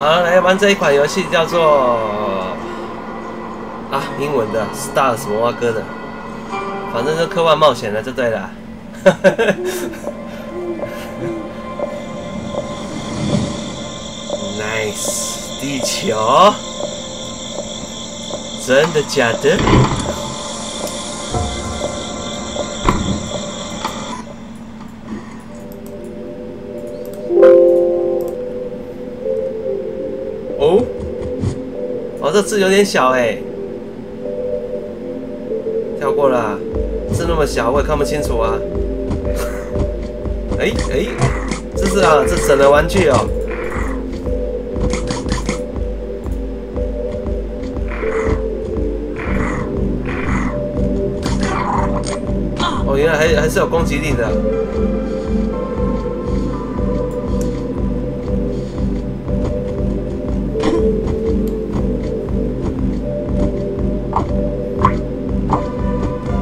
好，来玩这一款游戏，叫做英文的 Star 什么蛙哥的，反正就科幻冒险的就对了。Nice， 地球，真的假的？哦，哦，这字有点小哎，跳过了、啊，字那么小我也看不清楚啊。哎，这是啊，这整了玩具哦。 哦，原来还是有攻击力的。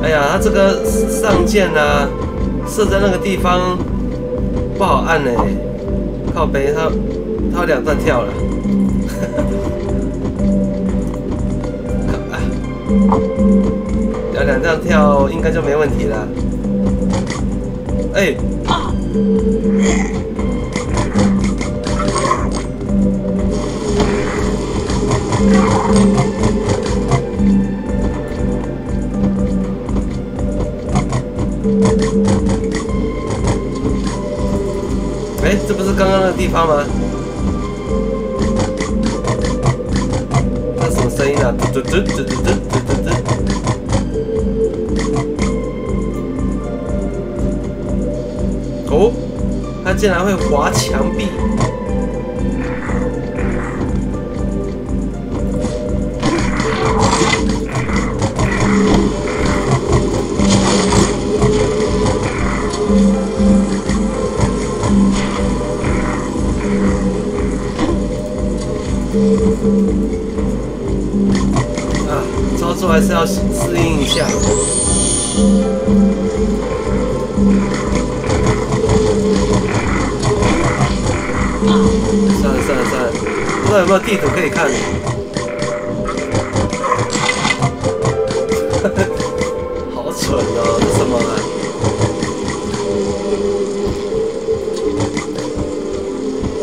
哎呀，它这个上箭啊，射在那个地方不好按哎、欸，靠北它有两段跳了。两段跳应该就没问题了。哎，哎，这不是刚刚那个地方吗？这什么声音啊？嘟嘟嘟嘟嘟嘟嘟嘟。 哦，它竟然会滑墙壁！啊，操作还是要适应一下。 算了，不知道有没有地图可以看。好蠢哦，这什么啊？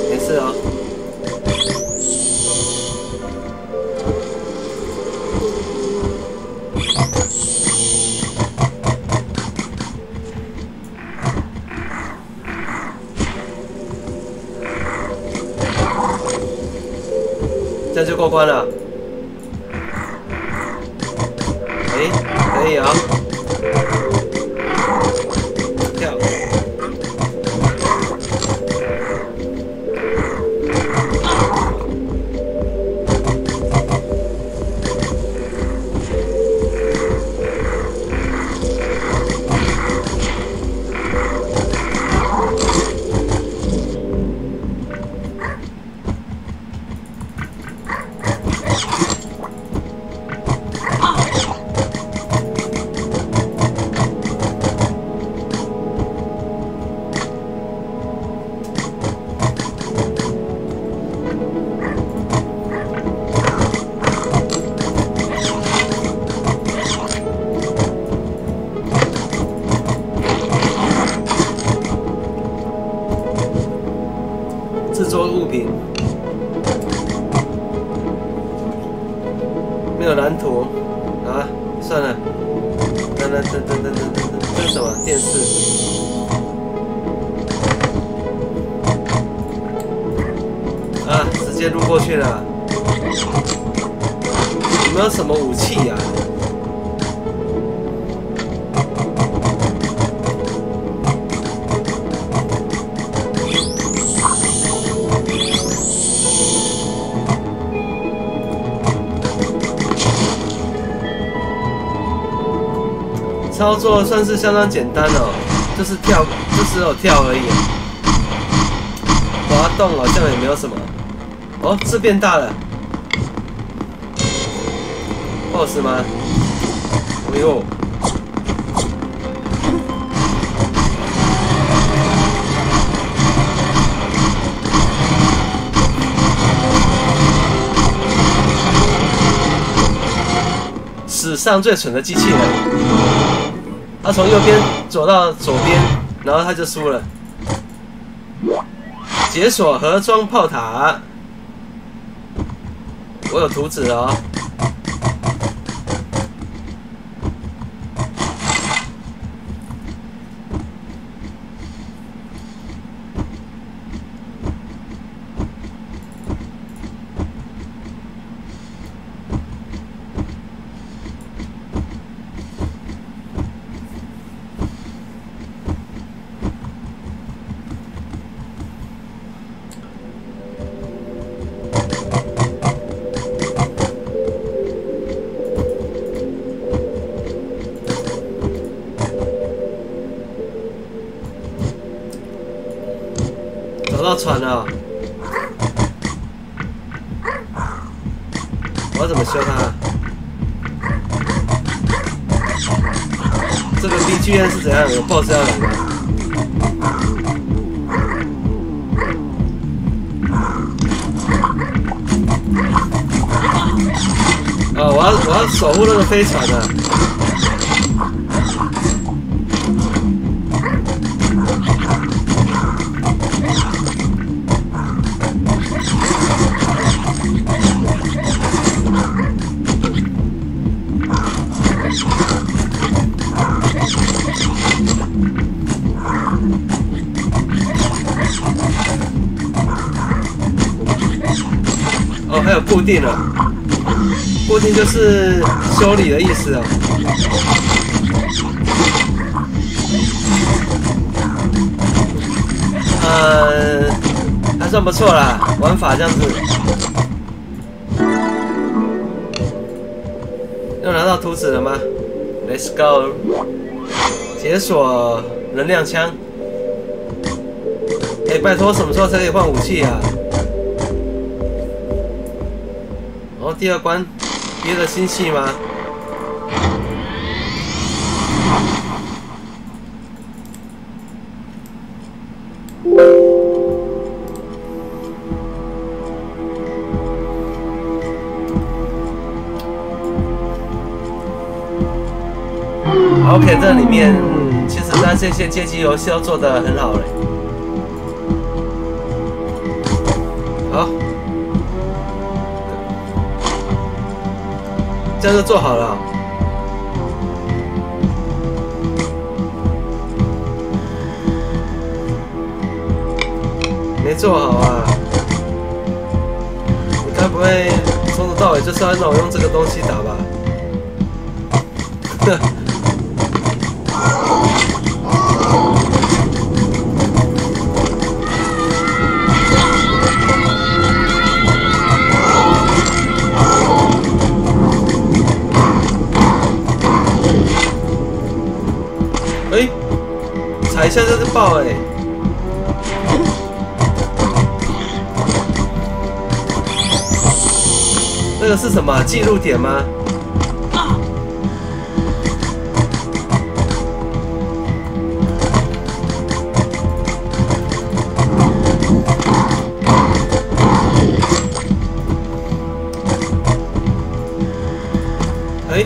没事啊、这样就过关了。哎，可以啊，跳。制作物品没有蓝图啊，算了。等，这是什么电视？啊，直接路过去了。有没有什么武器呀、啊？ 操作算是相当简单哦，就是跳，就是跳而已。滑动好像也没有什么。哦，字变大了。BOSS 吗？哎呦！史上最蠢的机器人。他从右边走到左边，然后他就输了。解锁盒装炮塔，我有图纸哦。 船啊！我要怎么修它？这个 BGM 是怎样？有 BOSS 要来吗？哦，我要守护那个飞船啊！ 固定了，固定就是修理的意思啊。还算不错啦，玩法这样子。又拿到图纸了吗 ？Let's go！ 解锁能量枪。哎，拜托，什么时候才可以换武器啊？ 第二关，别的星系吗？OK， 这里面其实它这些街机游戏都做得很好嘞。好。 这样就做好了。没做好啊！你该不会从头到尾就是要让我用这个东西打吧？踩一下就是爆哎！那个是什么记录点吗？哎。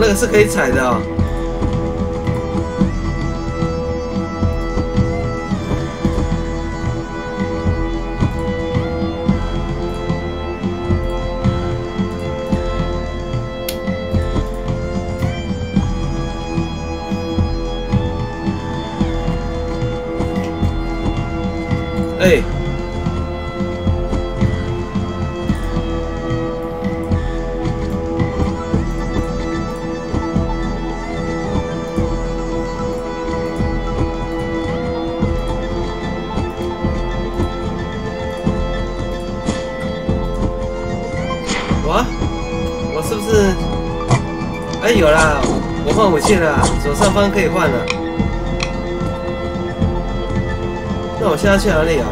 那个是可以踩的哦。哎，有啦，我换武器了，左上方可以换了。那我现在去哪里啊？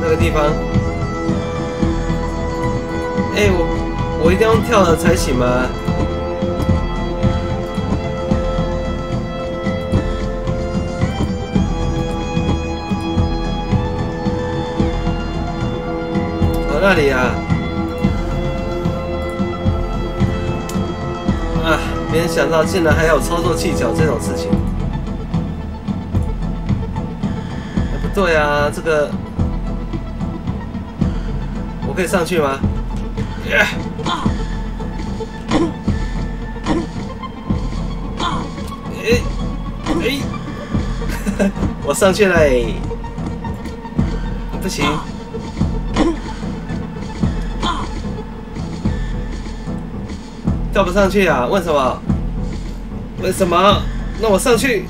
那个地方。哎，我一定要跳了才行吗？我那里啊！啊，没想到竟然还有操作技巧这种事情。哎，不对啊，这个我可以上去吗？哎，我上去了、欸，不行。 跳不上去啊？为什么？为什么？那我上去。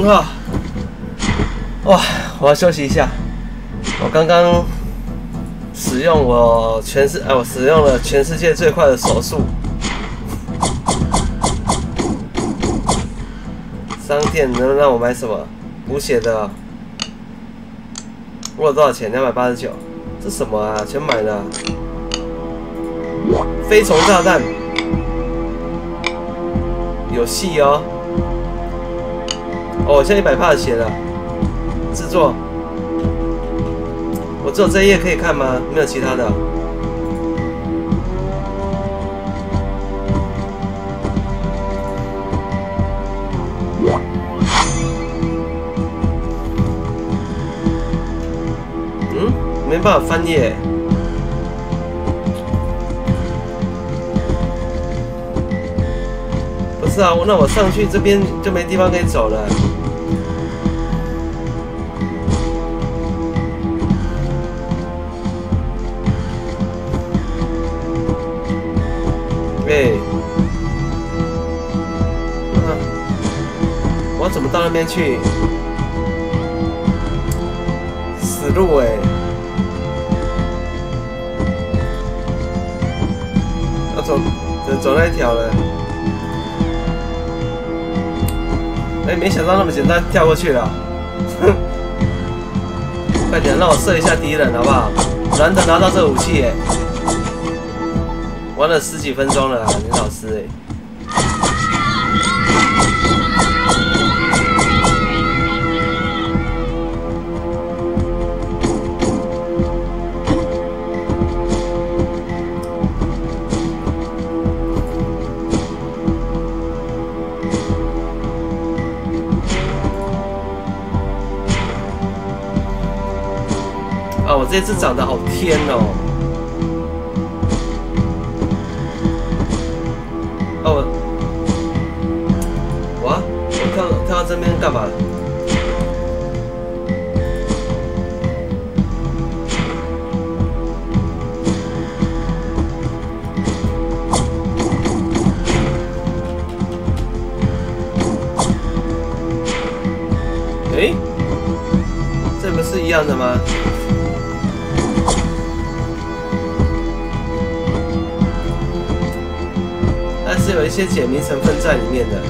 哇！哇！我要休息一下。我刚刚使用我我使用了全世界最快的手速。商店能让我买什么？补血的。我有多少钱？289。 这什么啊？全买了、啊！飞虫炸弹有戏哦！哦，我现在100%的血了。制作，我只有这一页可以看吗？没有其他的。没办法翻页，不是啊，那我上去这边就没地方可以走了。哎，我怎么到那边去？死路哎！ 走那一条了，哎，没想到那么简单跳过去了，快点让我射一下敌人好不好？难得拿到这武器哎、欸，玩了十几分钟了啊，林老师哎、这次长得好天哦！哦，哇！我跳到这边干嘛？哎，这不是一样的吗？ 是有一些解谜成分在里面的。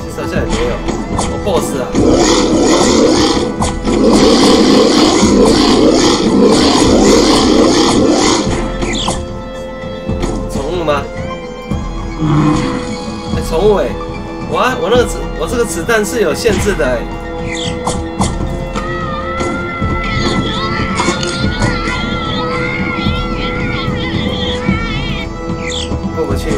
其实好像也没有，我 BOSS 啊！宠物吗？ 哎，宠物哎、欸，我那个我这个子弹是有限制的哎、欸，过不去。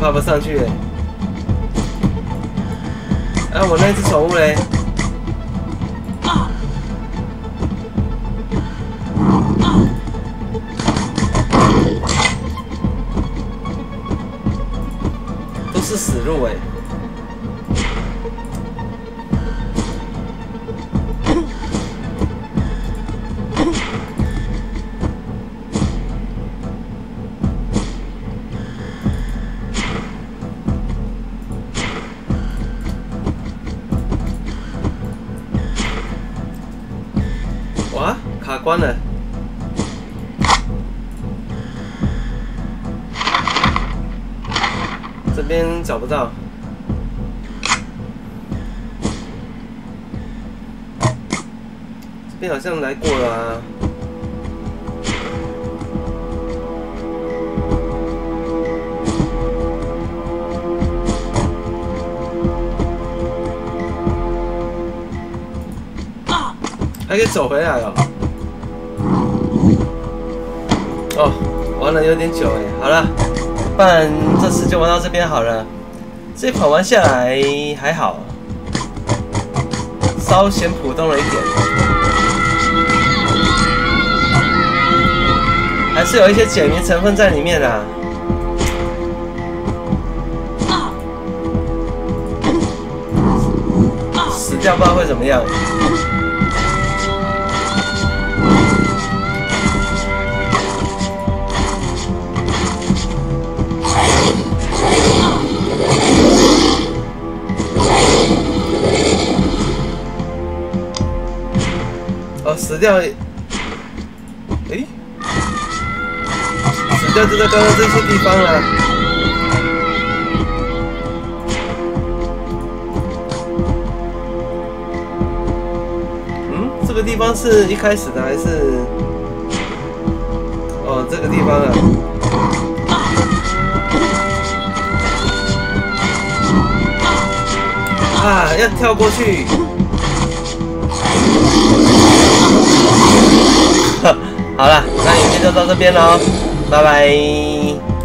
爬不上去哎、欸！啊，我那只宠物嘞！都是死路哎、欸！卡关了。这边找不到。 这边好像来过了啊！还可以走回来哦。哦，玩了有点久哎。好了，不然这次就玩到这边好了。这一款玩下来还好，稍显普通了一点。 还是有一些解谜成分在里面的、啊。死掉不知道会怎么样。哦，死掉。 就在刚刚这些地方了。嗯，这个地方是一开始的还是？哦，这个地方啊。啊，要跳过去。好了，那影片就到这边喽。 拜拜。